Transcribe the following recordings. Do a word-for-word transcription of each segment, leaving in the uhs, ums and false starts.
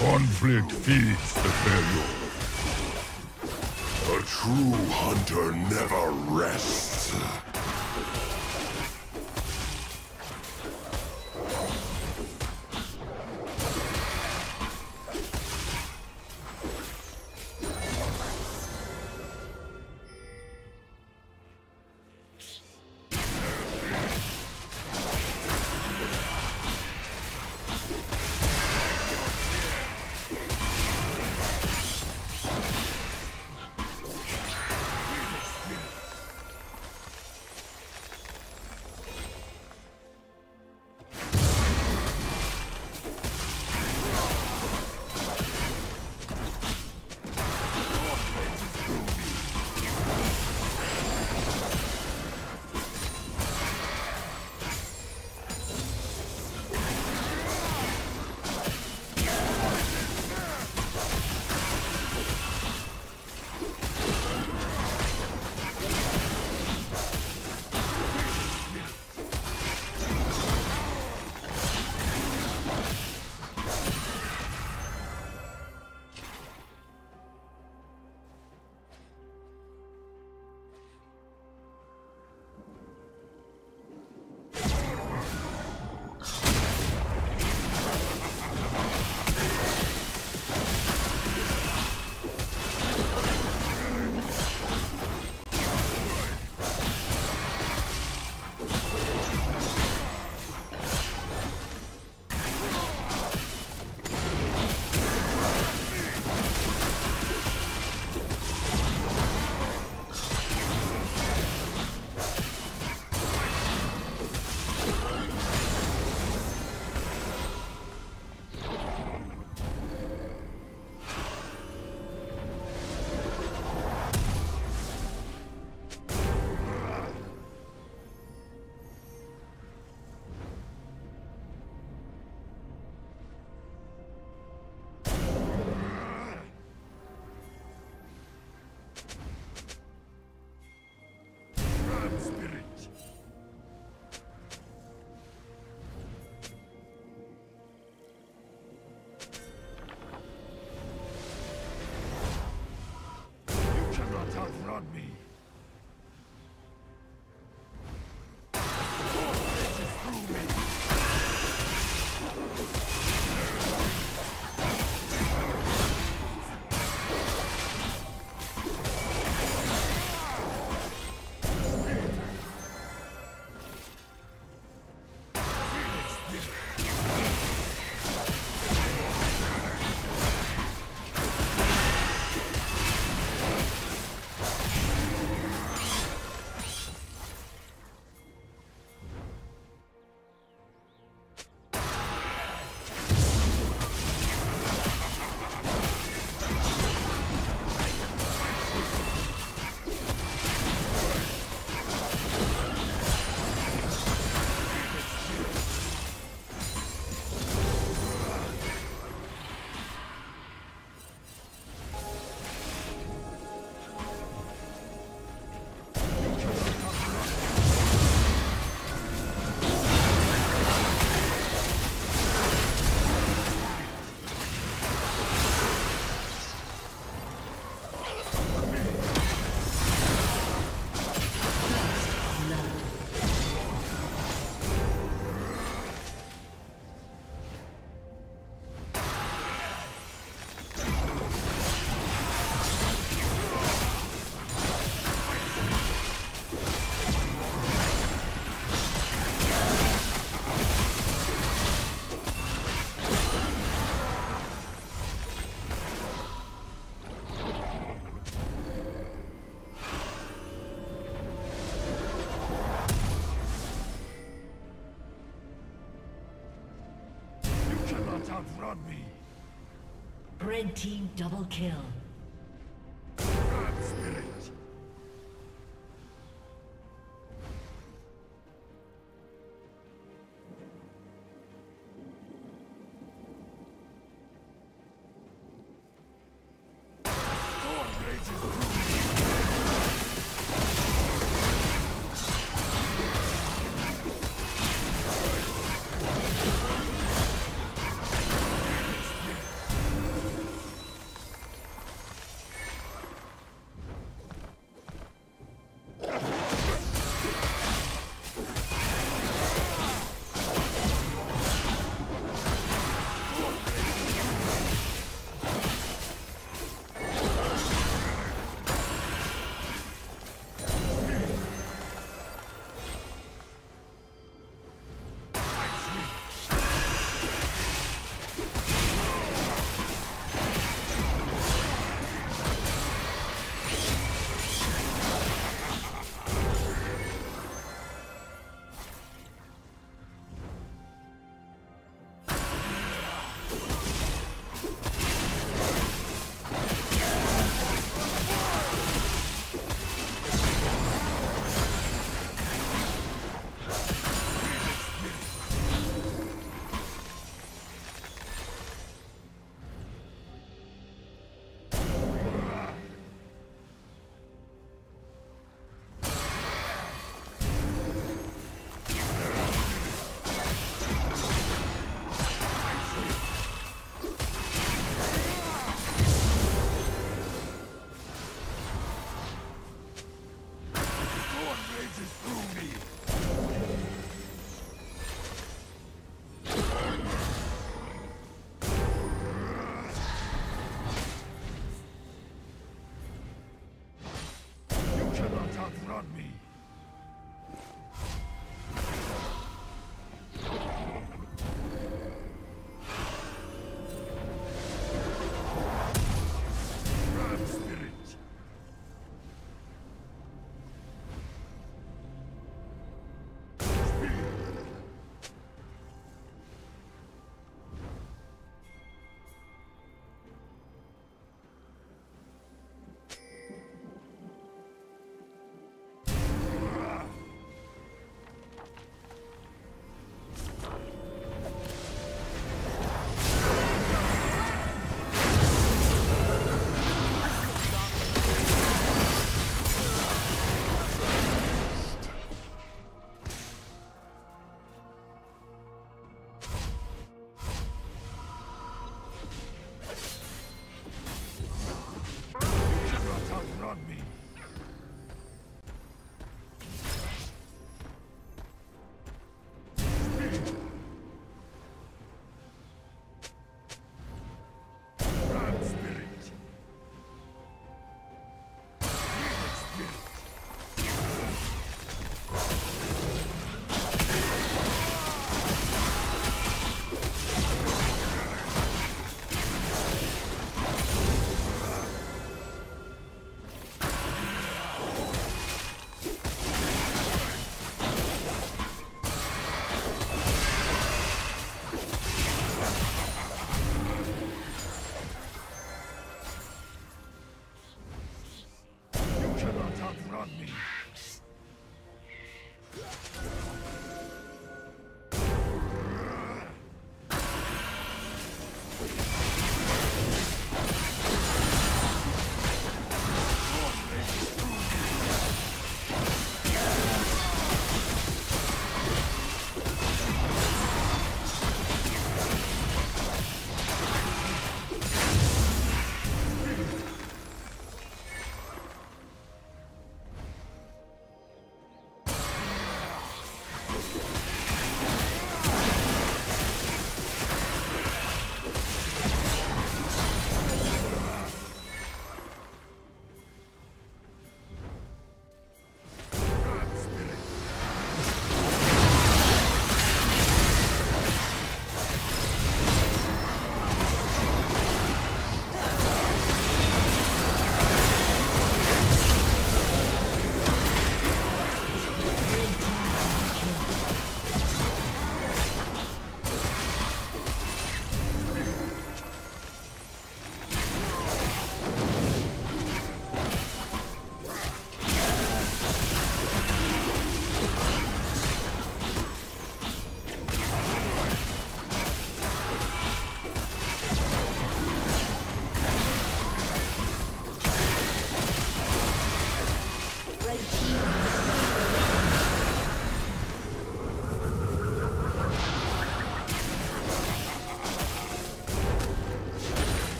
Conflict feeds the failure. A true hunter never rests. Outrun me. Red team double kill.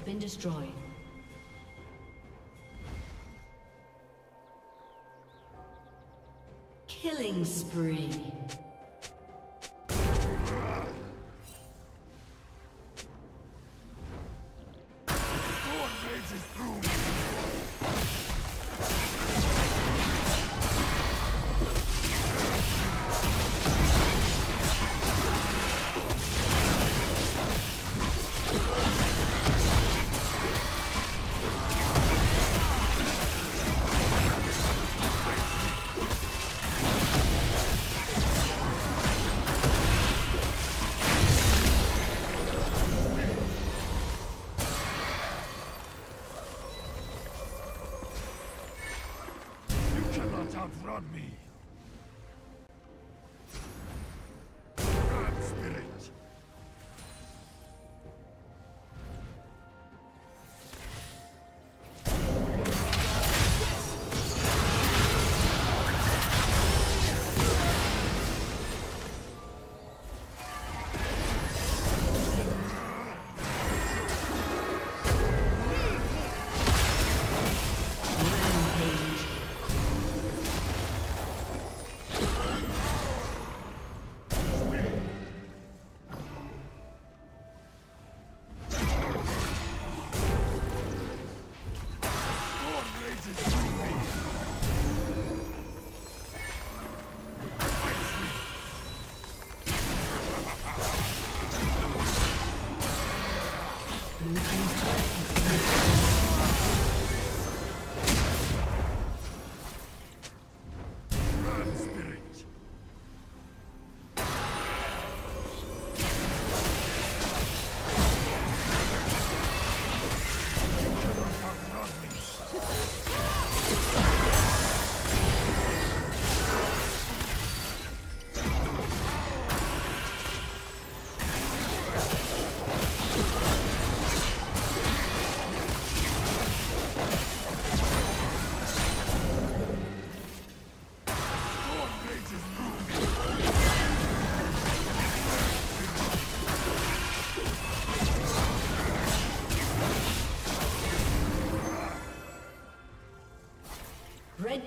has been destroyed. Killing spree. Outrun me. God, spirit. Red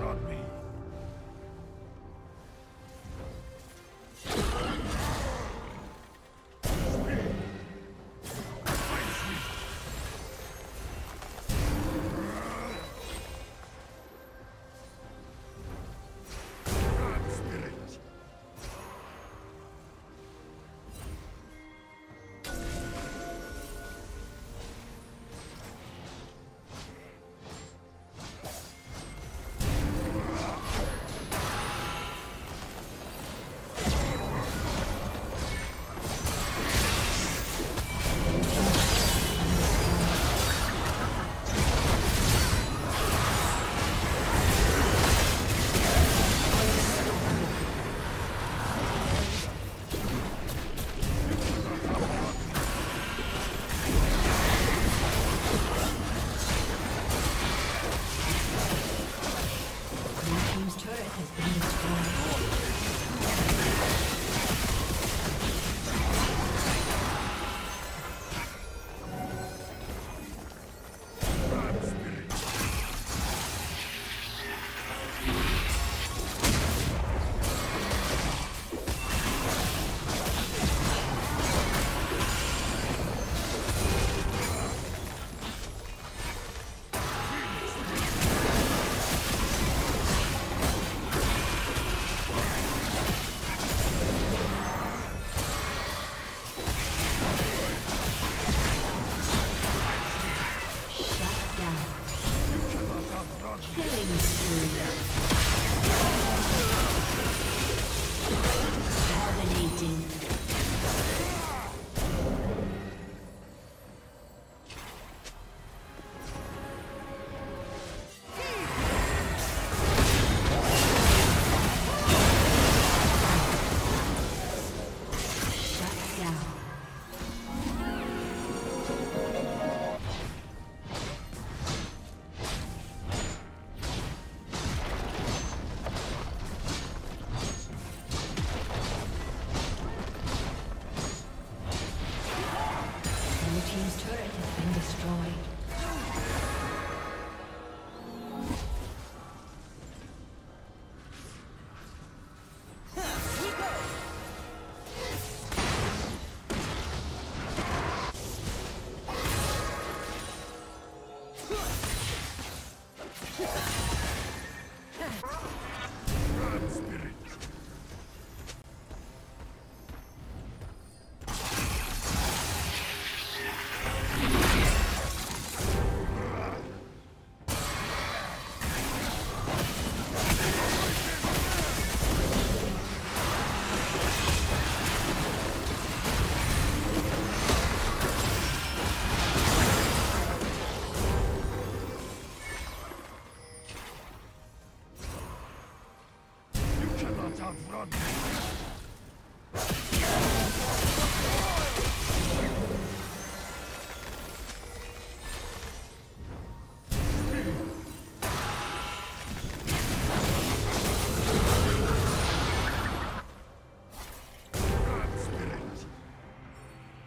Dominating.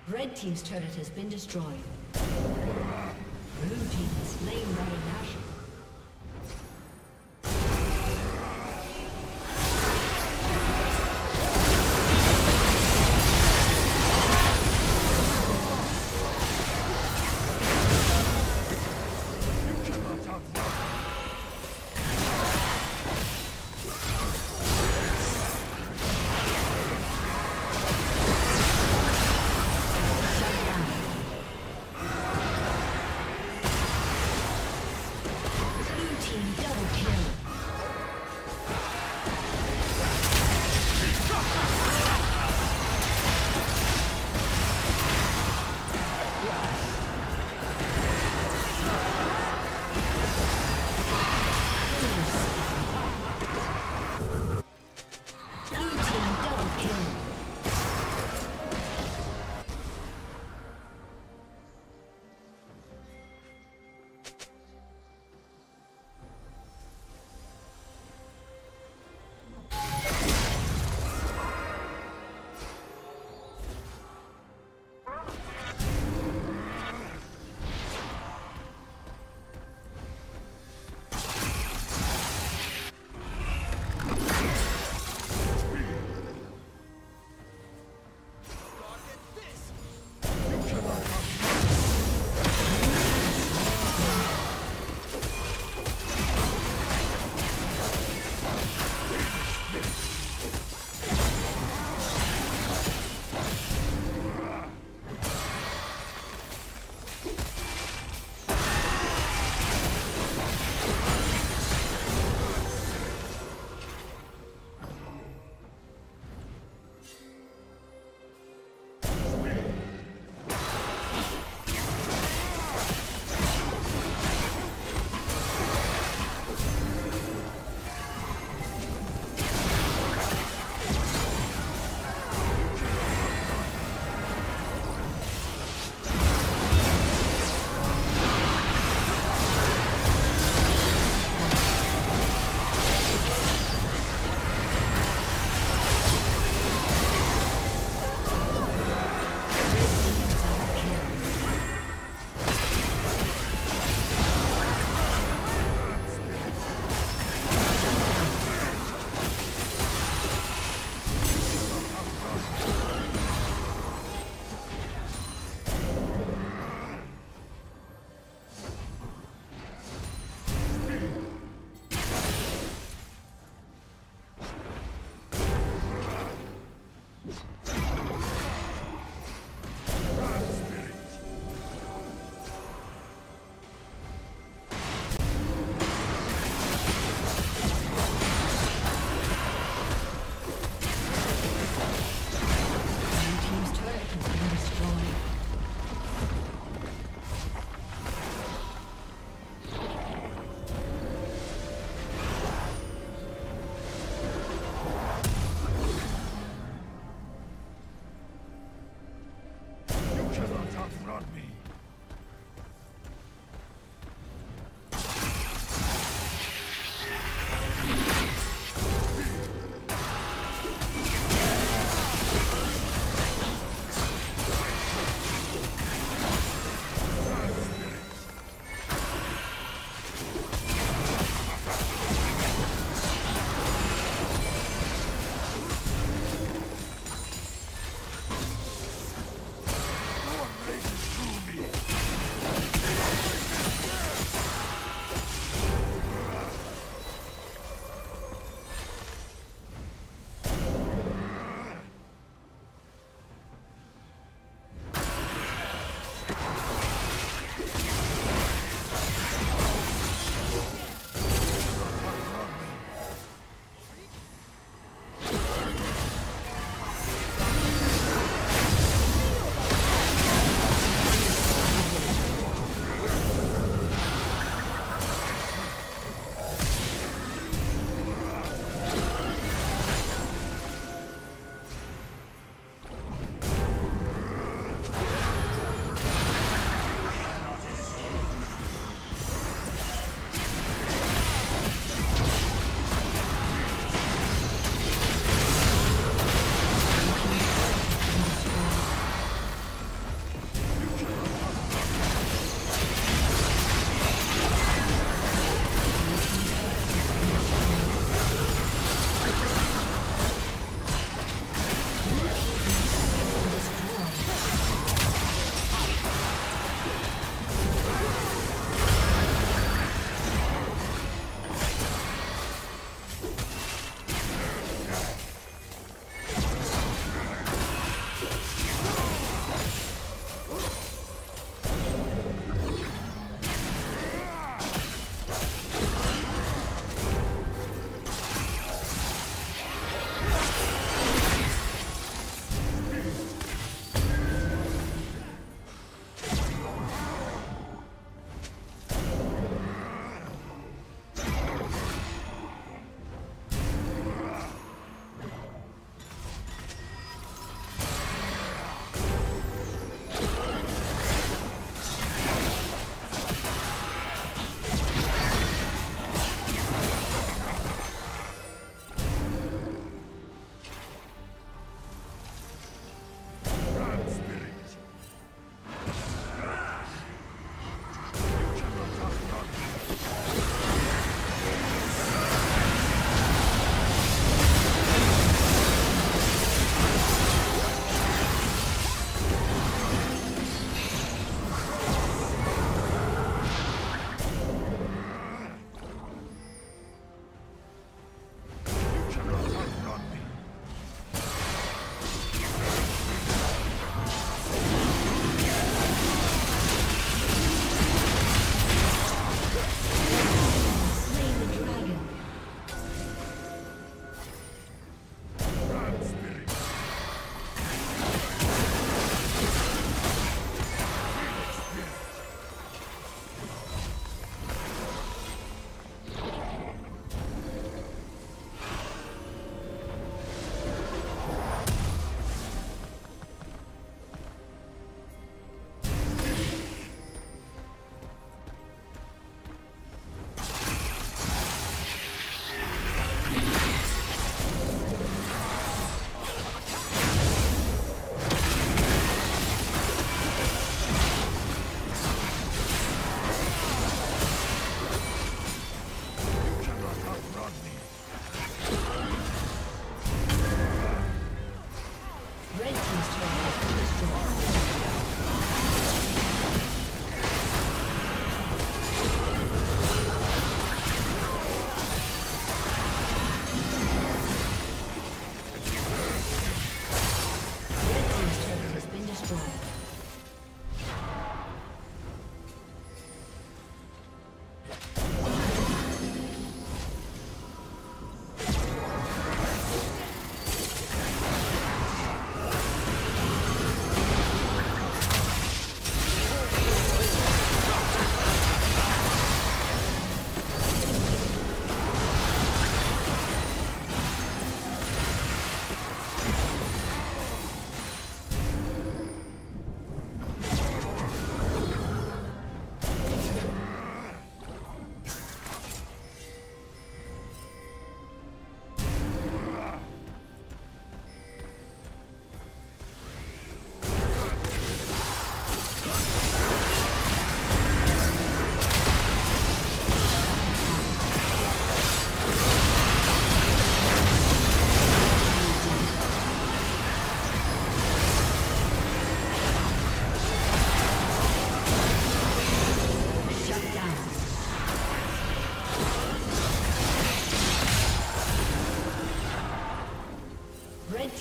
Red team's turret has been destroyed. Blue team has slain Baron Nashor.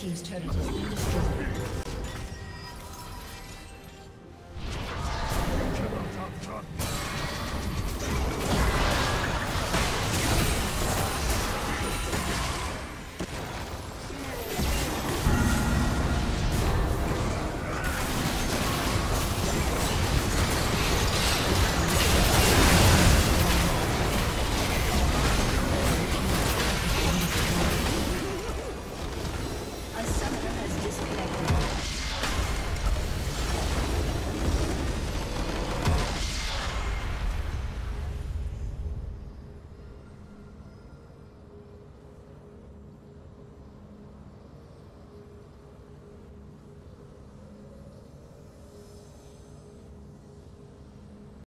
team's turret has been destroyed.